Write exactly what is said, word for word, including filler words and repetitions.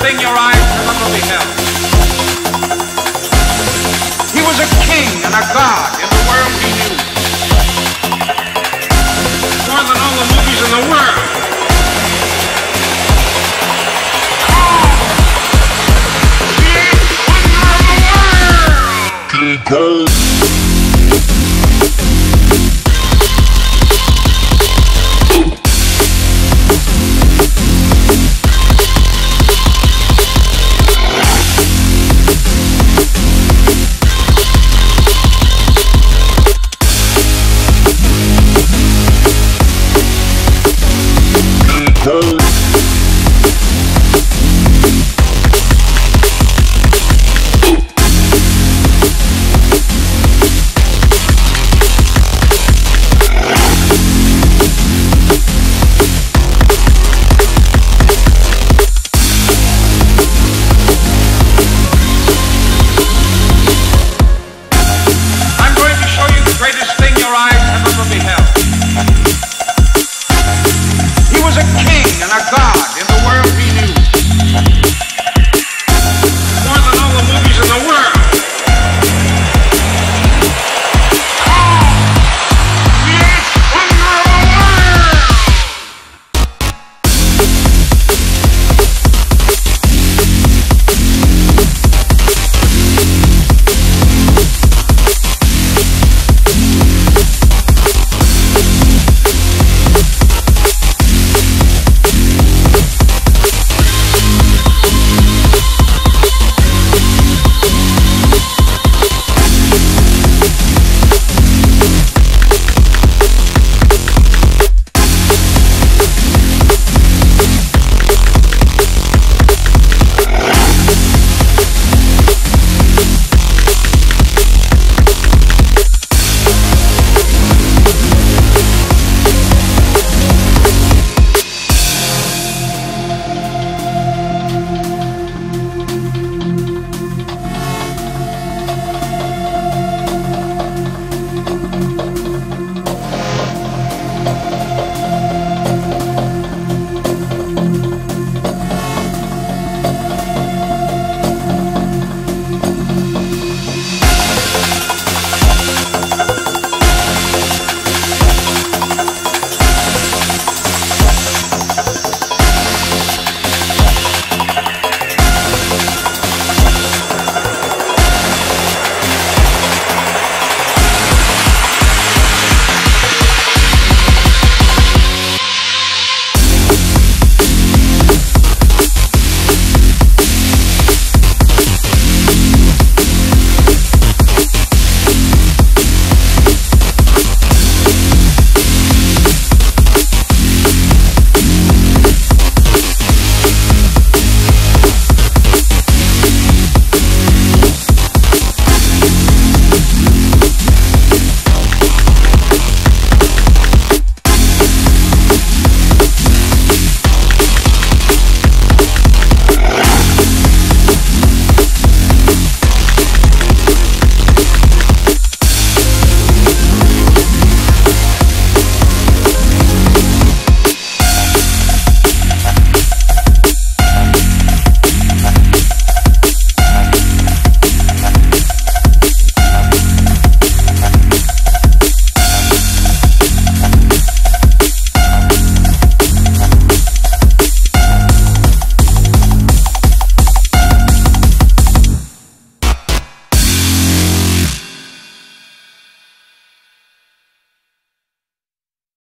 Bring your eyes to the movie hell. He was a king and a god in the world he knew. More than all the movies in the world. Oh! He is the wonder of the world! King Kong.